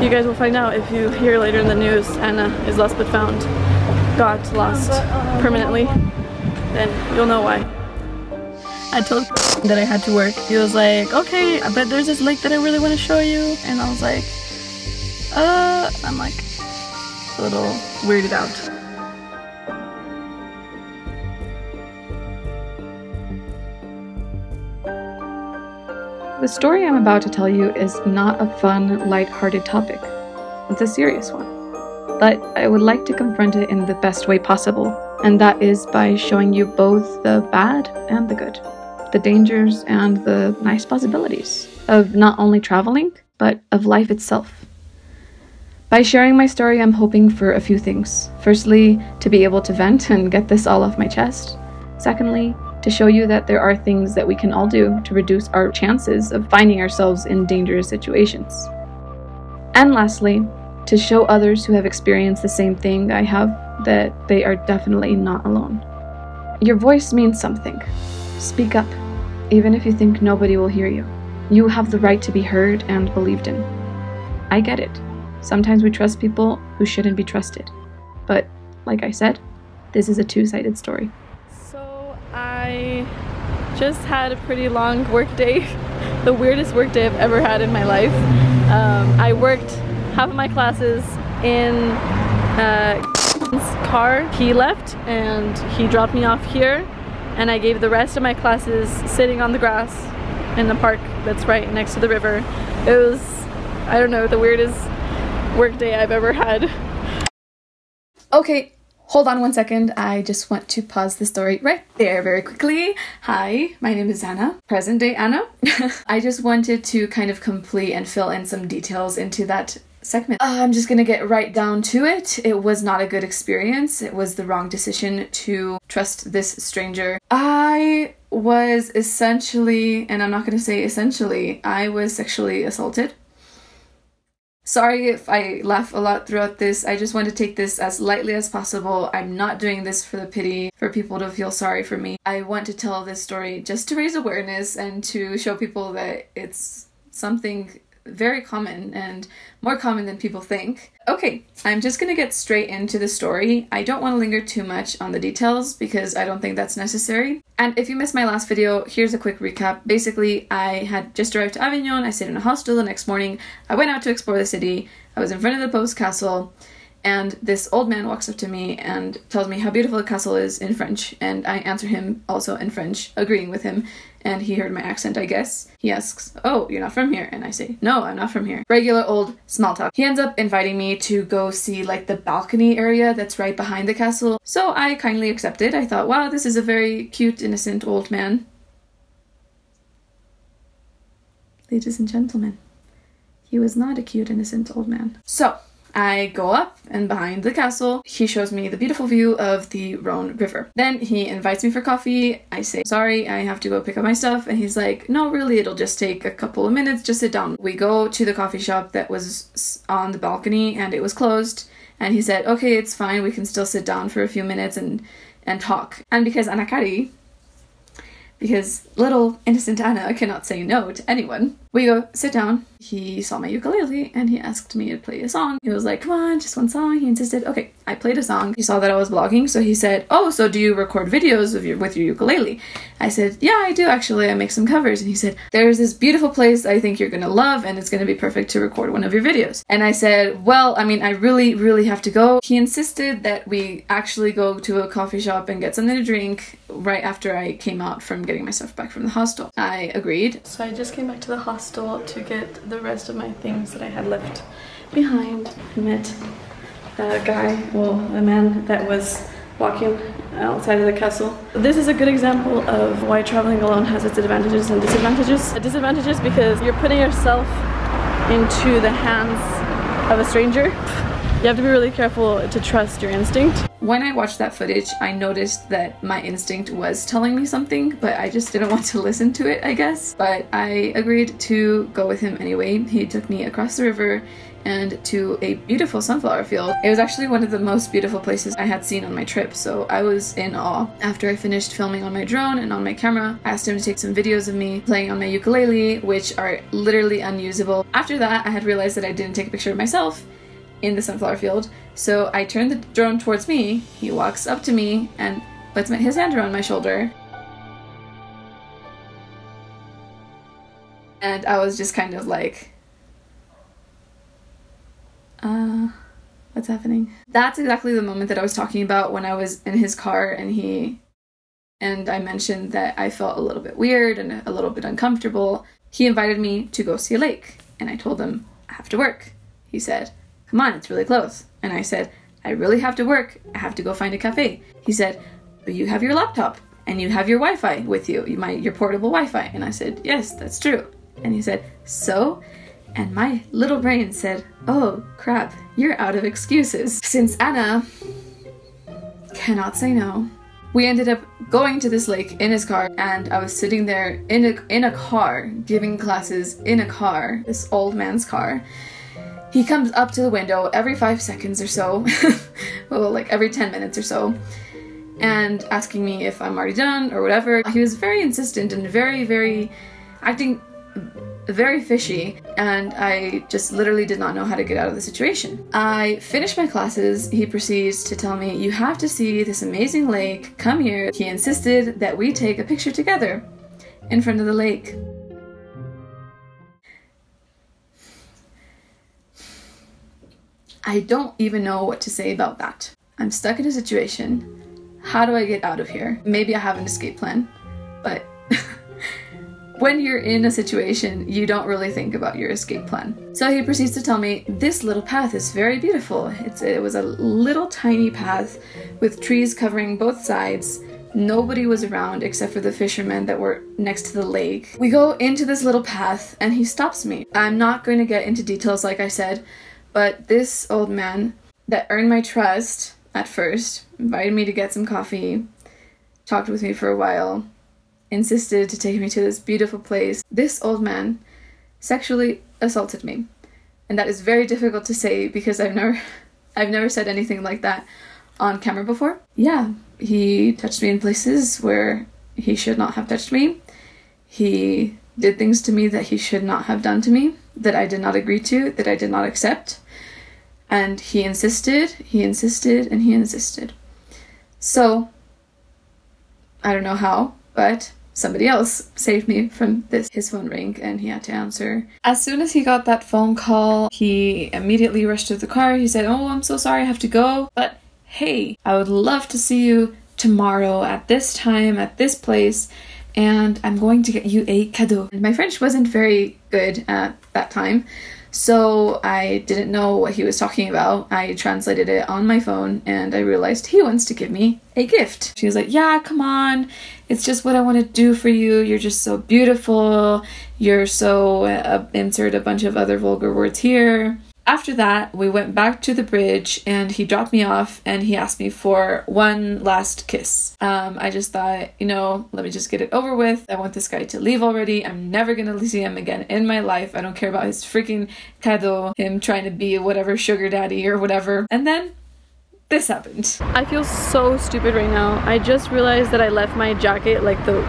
You guys will find out if you hear later in the news Anna is lost but found, got lost permanently, then you'll know why. I told him that I had to work. He was like, okay, but there's this lake that I really want to show you. And I was like, I'm like a little weirded out. The story I'm about to tell you is not a fun, light-hearted topic. It's a serious one. But I would like to confront it in the best way possible, and that is by showing you both the bad and the good. The dangers and the nice possibilities of not only traveling, but of life itself. By sharing my story, I'm hoping for a few things. Firstly, to be able to vent and get this all off my chest. Secondly, to show you that there are things that we can all do to reduce our chances of finding ourselves in dangerous situations. And lastly, to show others who have experienced the same thing I have that they are definitely not alone. Your voice means something. Speak up, even if you think nobody will hear you. You have the right to be heard and believed in. I get it. Sometimes we trust people who shouldn't be trusted. But, like I said, this is a two-sided story. So, I just had a pretty long work day. The weirdest work day I've ever had in my life. I worked half of my classes in his car. He left and he dropped me off here, and I gave the rest of my classes sitting on the grass in the park that's right next to the river. It was, I don't know, the weirdest work day I've ever had. Okay, hold on one second. I just want to pause the story right there very quickly. Hi, my name is Anna, present day Anna. I just wanted to kind of complete and fill in some details into that segment. I'm just gonna get right down to it. It was not a good experience. It was the wrong decision to trust this stranger. I was essentially, and I'm not gonna say essentially, I was sexually assaulted. Sorry if I laugh a lot throughout this. I just want to take this as lightly as possible. I'm not doing this for the pity, for people to feel sorry for me. I want to tell this story just to raise awareness and to show people that it's something very common and more common than people think. Okay, I'm just gonna get straight into the story. I don't want to linger too much on the details because I don't think that's necessary. And if you missed my last video, here's a quick recap. Basically, I had just arrived to Avignon. I stayed in a hostel the next morning. I went out to explore the city. I was in front of the Pope's castle, and this old man walks up to me and tells me how beautiful the castle is in French, and I answer him also in French, agreeing with him, and he heard my accent, I guess. He asks, oh, you're not from here? And I say, no, I'm not from here. Regular old small talk. He ends up inviting me to go see like the balcony area that's right behind the castle. So I kindly accepted. I thought, wow, this is a very cute, innocent old man. Ladies and gentlemen, he was not a cute, innocent old man. So I go up and behind the castle. He shows me the beautiful view of the Rhone River. Then he invites me for coffee. I say, sorry, I have to go pick up my stuff. And he's like, no, really, it'll just take a couple of minutes. Just sit down. We go to the coffee shop that was on the balcony and it was closed. And he said, okay, it's fine. We can still sit down for a few minutes and talk. And because Anakari, because little innocent Anna cannot say no to anyone. We go sit down. He saw my ukulele and he asked me to play a song. He was like, come on, just one song. He insisted. Okay, I played a song. He saw that I was vlogging, so he said, oh, so do you record videos of with your ukulele? I said, yeah, I do actually. I make some covers. And he said, there's this beautiful place I think you're gonna love and it's gonna be perfect to record one of your videos. And I said, well, I mean, I really, really have to go. He insisted that we actually go to a coffee shop and get something to drink right after I came out from getting myself back from the hostel. I agreed. So I just came back to the hostel to get the rest of my things that I had left behind. I met a guy, well, a man that was walking outside of the castle. This is a good example of why traveling alone has its advantages and disadvantages. Disadvantages because you're putting yourself into the hands of a stranger. You have to be really careful to trust your instinct. When I watched that footage, I noticed that my instinct was telling me something, but I just didn't want to listen to it, I guess. But I agreed to go with him anyway. He took me across the river and to a beautiful sunflower field. It was actually one of the most beautiful places I had seen on my trip, so I was in awe. After I finished filming on my drone and on my camera, I asked him to take some videos of me playing on my ukulele, which are literally unusable. After that, I had realized that I didn't take a picture of myself in the sunflower field, so I turned the drone towards me, he walks up to me, and puts his hand around my shoulder. And I was just kind of like, what's happening? That's exactly the moment that I was talking about when I was in his car and I mentioned that I felt a little bit weird and a little bit uncomfortable. He invited me to go see a lake, and I told him, I have to work. He said, come on, it's really close. And I said, I really have to work. I have to go find a cafe. He said, but you have your laptop and you have your Wi-Fi with you, your portable Wi-Fi. And I said, yes, that's true. And he said, so? And my little brain said, oh crap, you're out of excuses. Since Anna cannot say no, we ended up going to this lake in his car, and I was sitting there in a car, giving classes in a car, this old man's car. He comes up to the window every 5 seconds or so, well, like every 10 minutes or so, and asking me if I'm already done or whatever. He was very insistent and very acting very fishy, and I just literally did not know how to get out of the situation. I finished my classes, he proceeds to tell me, you have to see this amazing lake, come here. He insisted that we take a picture together in front of the lake. I don't even know what to say about that. I'm stuck in a situation. How do I get out of here? Maybe I have an escape plan, but when you're in a situation, you don't really think about your escape plan. So he proceeds to tell me, this little path is very beautiful. It was a little tiny path with trees covering both sides. Nobody was around except for the fishermen that were next to the lake. We go into this little path and he stops me. I'm not going to get into details like I said, but this old man that earned my trust at first, invited me to get some coffee, talked with me for a while, insisted to take me to this beautiful place. This old man sexually assaulted me. And that is very difficult to say because I've never said anything like that on camera before. Yeah, he touched me in places where he should not have touched me. He did things to me that he should not have done to me, that I did not agree to, that I did not accept. And he insisted, and he insisted. So, I don't know how, but somebody else saved me from this. His phone rang and he had to answer. As soon as he got that phone call, he immediately rushed to the car. He said, oh, I'm so sorry, I have to go. But hey, I would love to see you tomorrow at this time, at this place, and I'm going to get you a cadeau. And my French wasn't very good at that time, so I didn't know what he was talking about. I translated it on my phone and I realized he wants to give me a gift. She was like, yeah, come on, it's just what I want to do for you. You're just so beautiful. You're so, insert a bunch of other vulgar words here. After that, we went back to the bridge and he dropped me off and he asked me for one last kiss. I just thought, you know, let me just get it over with. I want this guy to leave already. I'm never going to see him again in my life. I don't care about his freaking cadeau, him trying to be whatever sugar daddy or whatever. And then this happened. I feel so stupid right now. I just realized that I left my jacket, like so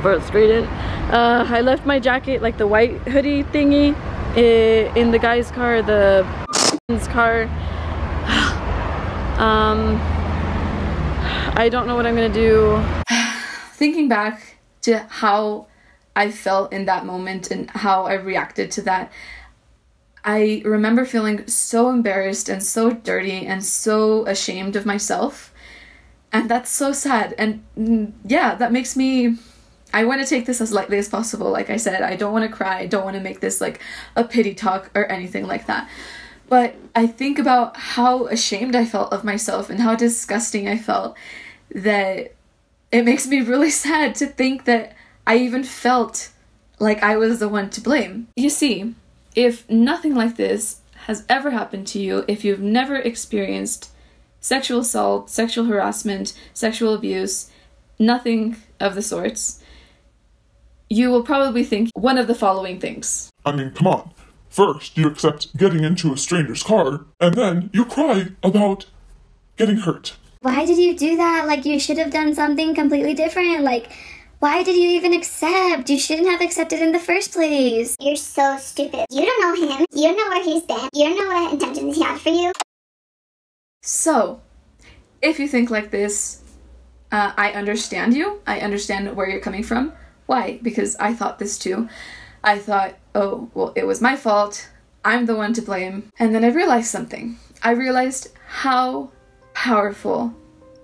frustrated. I left my jacket, like the white hoodie thingy, in the guy's car, the car. I don't know what I'm gonna do. Thinking back to how I felt in that moment and how I reacted to that, I remember feeling so embarrassed and so dirty and so ashamed of myself. And that's so sad. And yeah, that makes me... I want to take this as lightly as possible. Like I said, I don't want to cry. I don't want to make this like a pity talk or anything like that. But I think about how ashamed I felt of myself and how disgusting I felt, that it makes me really sad to think that I even felt like I was the one to blame. You see, if nothing like this has ever happened to you, if you've never experienced sexual assault, sexual harassment, sexual abuse, nothing of the sorts, you will probably think one of the following things. I mean, come on. First, you accept getting into a stranger's car, and then you cry about getting hurt. Why did you do that? Like, you should have done something completely different. Like, why did you even accept? You shouldn't have accepted in the first place. You're so stupid. You don't know him. You don't know where he's been. You don't know what intentions he had for you. So, if you think like this, I understand you. I understand where you're coming from. Why? Because I thought this too. I thought, oh, well, it was my fault. I'm the one to blame. And then I realized something. I realized how powerful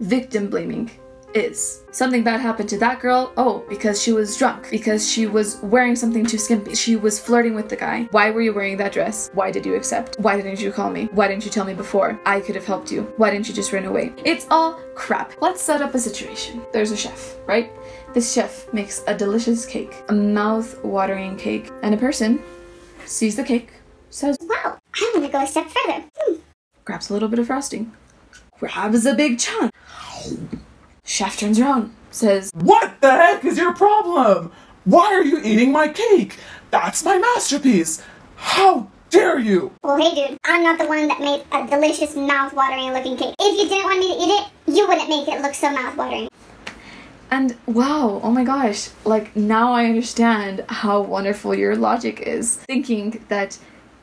victim blaming is. Something bad happened to that girl. Oh, because she was drunk, because she was wearing something too skimpy, she was flirting with the guy. Why were you wearing that dress? Why did you accept? Why didn't you call me? Why didn't you tell me before? I could have helped you. Why didn't you just run away? It's all crap. Let's set up a situation. There's a chef, right? This chef makes a delicious cake, a mouth-watering cake, and a person sees the cake, says, wow, I'm gonna go a step further. Grabs a little bit of frosting. Grabs a big chunk. Chef turns around, says, what the heck is your problem? Why are you eating my cake? That's my masterpiece. How dare you? Well, hey dude, I'm not the one that made a delicious mouth-watering looking cake. If you didn't want me to eat it, you wouldn't make it look so mouth-watering. And wow, oh my gosh, like now I understand how wonderful your logic is. Thinking that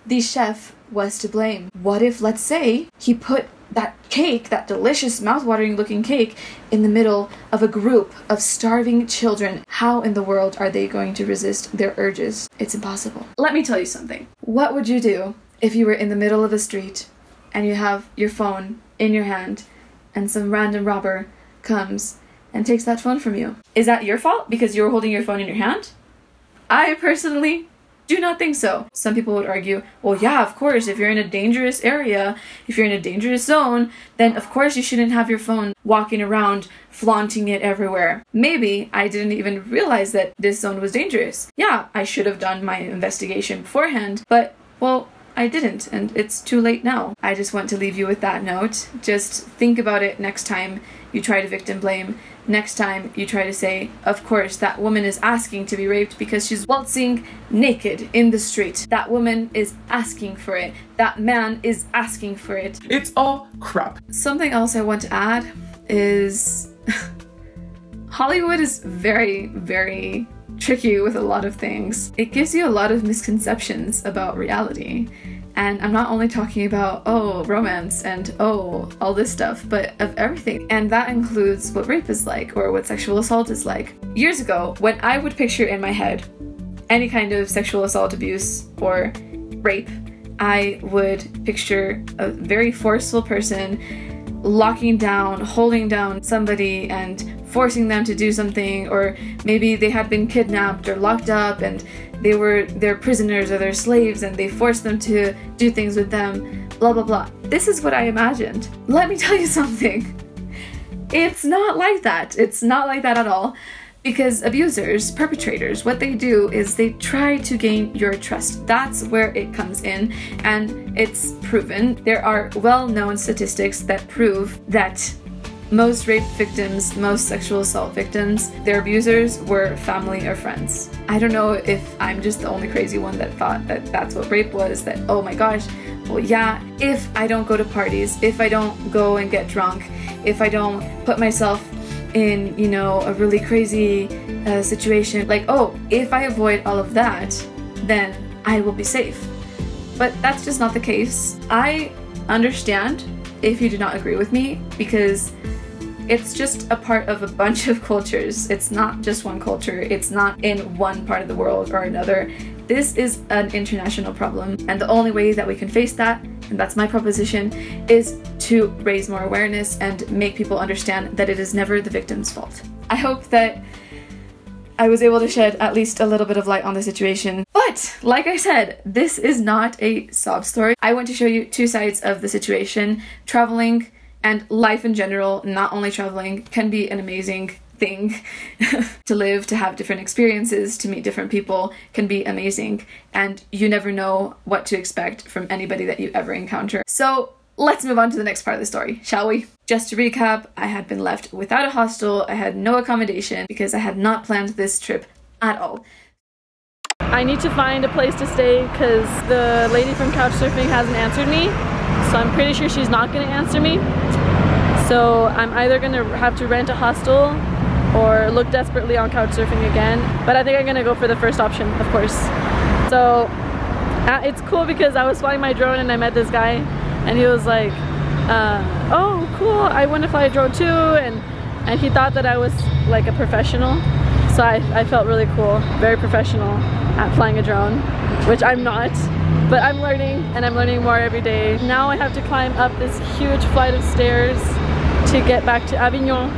the chef was to blame. What if, let's say, he put that cake, that delicious mouth-watering looking cake, in the middle of a group of starving children? How in the world are they going to resist their urges? It's impossible. Let me tell you something. What would you do if you were in the middle of a street and you have your phone in your hand and some random robber comes and takes that phone from you? Is that your fault because you were holding your phone in your hand? I personally do not think so. Some people would argue, well, yeah, of course, if you're in a dangerous area, if you're in a dangerous zone, then of course you shouldn't have your phone walking around, flaunting it everywhere. Maybe I didn't even realize that this zone was dangerous. Yeah, I should have done my investigation beforehand, but, well, I didn't, and it's too late now. I just want to leave you with that note. Just think about it next time you try to victim blame. Next time you try to say, of course, that woman is asking to be raped because she's waltzing naked in the street. That woman is asking for it. That man is asking for it. It's all crap. Something else I want to add is Hollywood is very, very tricky with a lot of things. It gives you a lot of misconceptions about reality. And I'm not only talking about, oh, romance and, oh, all this stuff, but of everything. And that includes what rape is like or what sexual assault is like. Years ago, when I would picture in my head any kind of sexual assault, abuse, or rape, I would picture a very forceful person locking down, holding down somebody and forcing them to do something, or maybe they had been kidnapped or locked up and they were their prisoners or their slaves and they forced them to do things with them, blah, blah, blah. This is what I imagined. Let me tell you something. It's not like that. It's not like that at all. Because abusers, perpetrators, what they do is they try to gain your trust. That's where it comes in, and it's proven. There are well-known statistics that prove that most rape victims, most sexual assault victims, their abusers were family or friends. I don't know if I'm just the only crazy one that thought that that's what rape was, that, oh my gosh, well yeah, if I don't go to parties, if I don't go and get drunk, if I don't put myself in, you know, a really crazy situation, like, oh, if I avoid all of that, then I will be safe. But that's just not the case. I understand if you do not agree with me, because it's just a part of a bunch of cultures. It's not just one culture. It's not in one part of the world or another. This is an international problem. And the only way that we can face that, and that's my proposition, is to raise more awareness and make people understand that it is never the victim's fault. I hope that I was able to shed at least a little bit of light on the situation. But, like I said, this is not a sob story. I want to show you two sides of the situation. Traveling and life in general, not only traveling, can be an amazing thing to live, to have different experiences, to meet different people can be amazing. And you never know what to expect from anybody that you ever encounter. So let's move on to the next part of the story, shall we? Just to recap, I had been left without a hostel, I had no accommodation because I had not planned this trip at all. I need to find a place to stay because the lady from Couchsurfing hasn't answered me, so I'm pretty sure she's not going to answer me. So I'm either going to have to rent a hostel or look desperately on Couchsurfing again, but I think I'm going to go for the first option, of course. So it's cool because I was flying my drone and I met this guy and he was like, oh cool, I want to fly a drone too, and he thought that I was like a professional. So I felt really cool, very professional at flying a drone, which I'm not, but I'm learning and I'm learning more every day. Now I have to climb up this huge flight of stairs to get back to Avignon.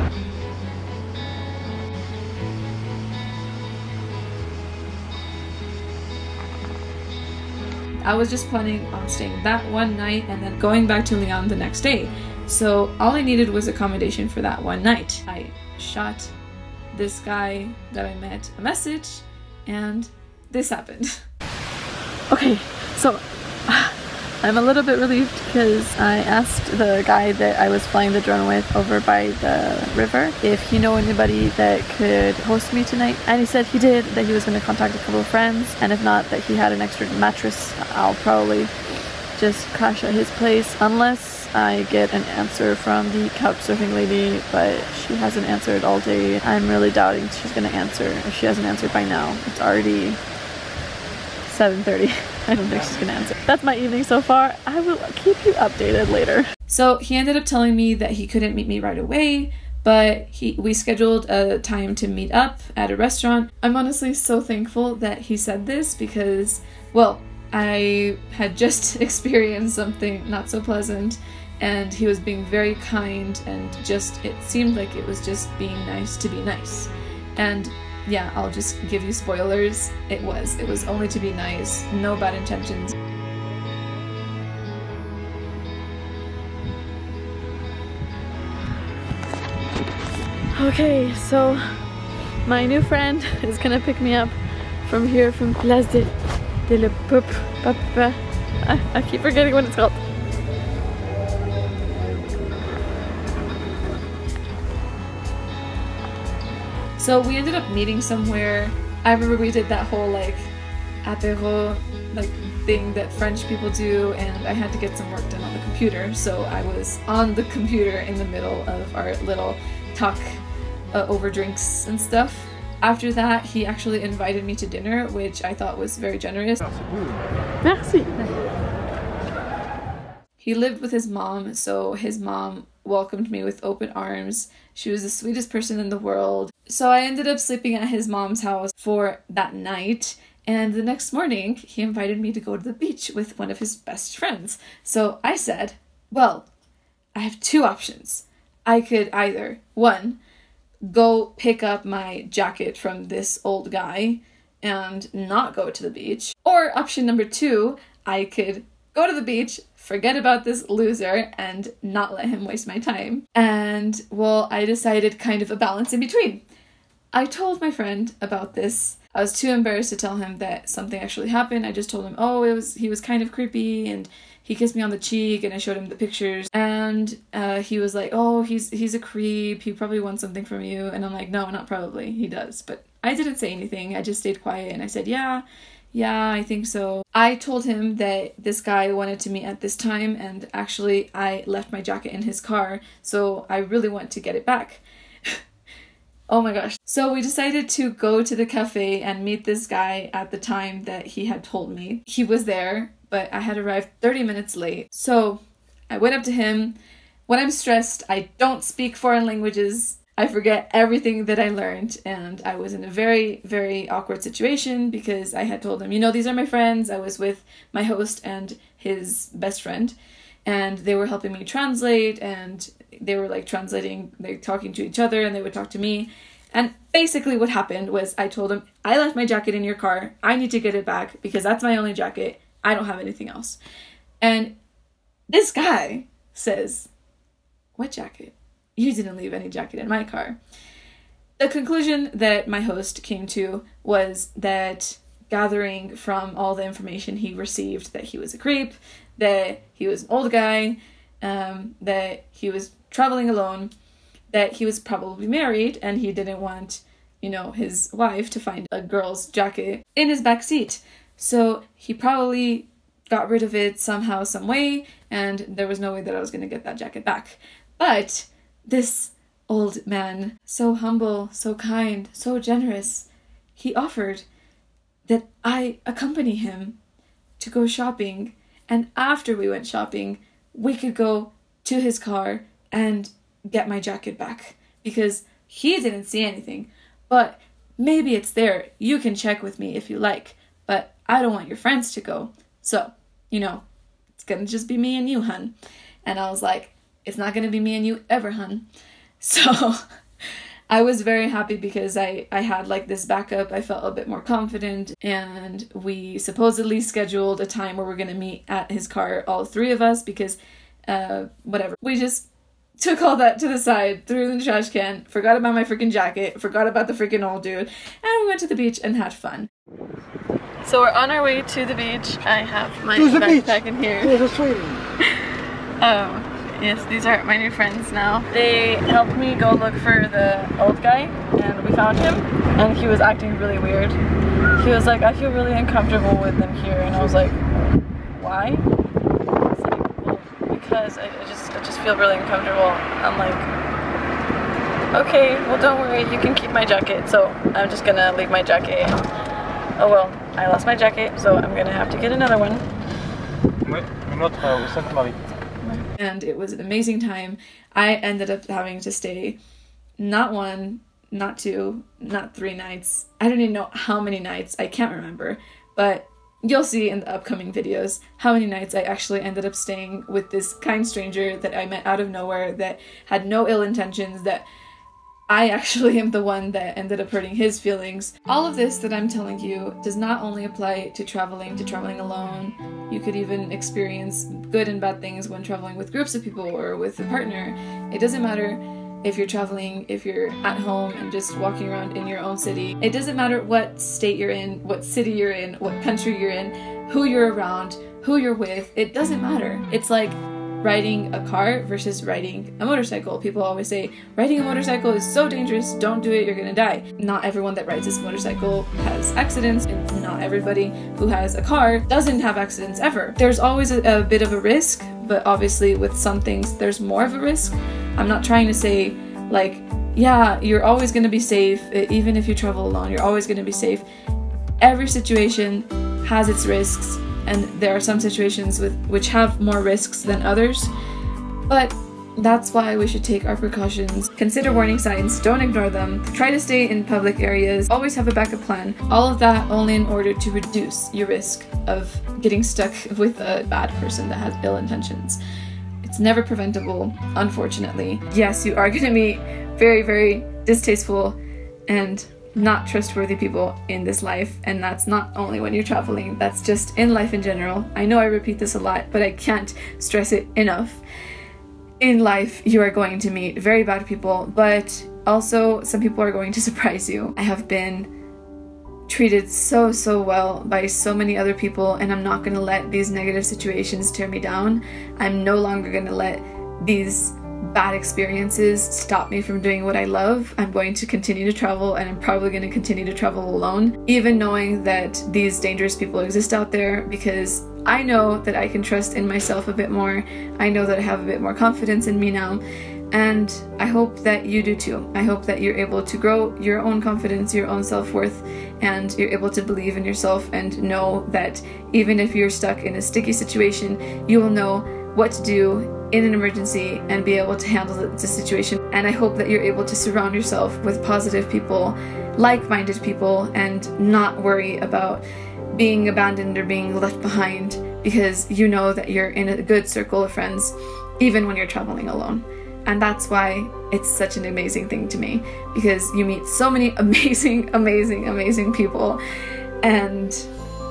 I was just planning on staying that one night and then going back to Lyon the next day. So all I needed was accommodation for that one night. I shot this guy that I met a message and this happened. Okay, so I'm a little bit relieved because I asked the guy that I was flying the drone with over by the river if he knew anybody that could host me tonight, and he said he did, that he was going to contact a couple of friends, and if not, that he had an extra mattress. I'll probably just crash at his place unless I get an answer from the Couchsurfing lady, but she hasn't answered all day. I'm really doubting she's going to answer. If she hasn't answered by now, it's already 7:30. I don't think she's gonna answer. That's my evening so far. I will keep you updated later. So he ended up telling me that he couldn't meet me right away, but we scheduled a time to meet up at a restaurant. I'm honestly so thankful that he said this because, well, I had just experienced something not so pleasant, and he was being very kind, and just it seemed like it was just being nice to be nice. And yeah, I'll just give you spoilers. It was only to be nice, no bad intentions. Okay, so my new friend is gonna pick me up from here, from Place de la Pop Papa. I keep forgetting what it's called. So we ended up meeting somewhere. I remember we did that whole like apéro like thing that French people do, and I had to get some work done on the computer, so I was on the computer in the middle of our little talk over drinks and stuff. After that, he actually invited me to dinner, which I thought was very generous. Merci. He lived with his mom, so his mom welcomed me with open arms. She was the sweetest person in the world. So I ended up sleeping at his mom's house for that night, and the next morning he invited me to go to the beach with one of his best friends. So I said, well, I have two options. I could either, one, go pick up my jacket from this old guy and not go to the beach, or option number two, I could go to the beach, forget about this loser, and not let him waste my time. And well, I decided kind of a balance in between. I told my friend about this. I was too embarrassed to tell him that something actually happened. I just told him, oh, he was kind of creepy, and he kissed me on the cheek, and I showed him the pictures, and he was like, oh, he's a creep, he probably wants something from you. And I'm like, no, not probably, he does. But I didn't say anything, I just stayed quiet, and I said, yeah, I think so. I told him that this guy wanted to meet at this time, and actually I left my jacket in his car, so I really want to get it back. Oh my gosh. So we decided to go to the cafe and meet this guy at the time that he had told me. He was there, but I had arrived 30 minutes late. So I went up to him. When I'm stressed, I don't speak foreign languages. I forget everything that I learned, and I was in a very, very awkward situation because I had told him, you know, these are my friends. I was with my host and his best friend, and they were helping me translate, and they were like translating, like talking to each other, and they would talk to me. And basically what happened was I told him, I left my jacket in your car. I need to get it back because that's my only jacket. I don't have anything else. And this guy says, what jacket? You didn't leave any jacket in my car. The conclusion that my host came to was that, gathering from all the information he received, that he was a creep, that he was an old guy, that he was traveling alone, that he was probably married and he didn't want, you know, his wife to find a girl's jacket in his back seat. So he probably got rid of it somehow, some way, and there was no way that I was going to get that jacket back. But this old man, so humble, so kind, so generous, he offered that I accompany him to go shopping, and after we went shopping, we could go to his car and get my jacket back, because he didn't see anything. But maybe it's there. You can check with me if you like, but I don't want your friends to go. So, you know, it's gonna just be me and you, hun. And I was like, it's not gonna be me and you ever, hun. So I was very happy because I had like this backup. I felt a bit more confident, and we supposedly scheduled a time where we're gonna meet at his car, all three of us, because whatever. We just took all that to the side, threw it in the trash can, forgot about my freaking jacket, forgot about the freaking old dude, and we went to the beach and had fun. So we're on our way to the beach. I have my backpack in here. Yes, these are my new friends now. They helped me go look for the old guy, and we found him, and he was acting really weird. He was like, I feel really uncomfortable with them here, and I was like, why? It's like, well, because I just feel really uncomfortable. I'm like, okay, well, don't worry, you can keep my jacket. So I'm just gonna leave my jacket. Oh well, I lost my jacket, so I'm gonna have to get another one. And it was an amazing time. I ended up having to stay not one, not two, not three nights. I don't even know how many nights, I can't remember, but you'll see in the upcoming videos how many nights I actually ended up staying with this kind stranger that I met out of nowhere, that had no ill intentions, that I actually am the one that ended up hurting his feelings. All of this that I'm telling you does not only apply to traveling alone. You could even experience good and bad things when traveling with groups of people or with a partner. It doesn't matter if you're traveling, if you're at home and just walking around in your own city. It doesn't matter what state you're in, what city you're in, what country you're in, who you're around, who you're with. It doesn't matter. It's like riding a car versus riding a motorcycle. People always say riding a motorcycle is so dangerous, don't do it, you're gonna die. Not everyone that rides this motorcycle has accidents, and not everybody who has a car doesn't have accidents ever. There's always a bit of a risk, but obviously with some things there's more of a risk. I'm not trying to say like, yeah, you're always gonna be safe, even if you travel alone, you're always gonna be safe. Every situation has its risks, and there are some situations which have more risks than others, but that's why we should take our precautions. Consider warning signs, don't ignore them, try to stay in public areas, always have a backup plan. All of that only in order to reduce your risk of getting stuck with a bad person that has ill intentions. It's never preventable, unfortunately. Yes, you are gonna meet very, very distasteful and not trustworthy people in this life, and that's not only when you're traveling, that's just in life in general. I know I repeat this a lot, but I can't stress it enough. In life, you are going to meet very bad people, but also some people are going to surprise you. I have been treated so well by so many other people, and I'm not gonna let these negative situations tear me down. I'm no longer gonna let these bad experiences stop me from doing what I love. I'm going to continue to travel, and I'm probably going to continue to travel alone, even knowing that these dangerous people exist out there, because I know that I can trust in myself a bit more. I know that I have a bit more confidence in me now, and I hope that you do too. I hope that you're able to grow your own confidence, your own self-worth, and you're able to believe in yourself and know that even if you're stuck in a sticky situation, you will know what to do in an emergency and be able to handle the situation. And I hope that you're able to surround yourself with positive people, like-minded people, and not worry about being abandoned or being left behind, because you know that you're in a good circle of friends even when you're traveling alone. And that's why it's such an amazing thing to me, because you meet so many amazing people, and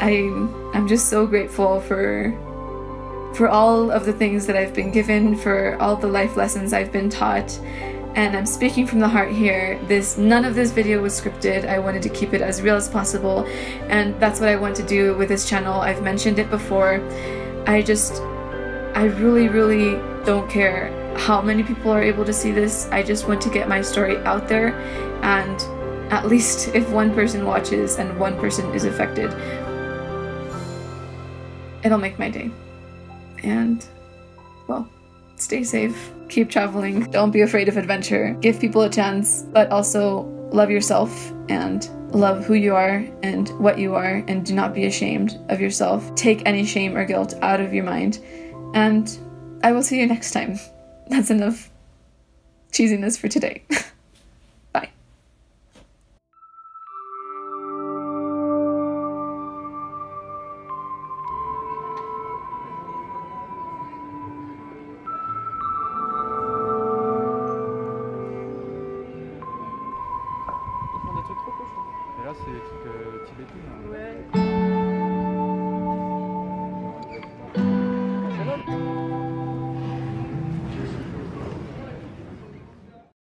I'm just so grateful for all of the things that I've been given, for all the life lessons I've been taught. And I'm speaking from the heart here. None of this video was scripted. I wanted to keep it as real as possible, and that's what I want to do with this channel. I've mentioned it before. I really don't care how many people are able to see this. I just want to get my story out there and at least if one person watches and one person is affected, it'll make my day. And, well, stay safe, keep traveling, don't be afraid of adventure, give people a chance, but also love yourself and love who you are and what you are, and do not be ashamed of yourself. Take any shame or guilt out of your mind, and I will see you next time. That's enough cheesiness for today.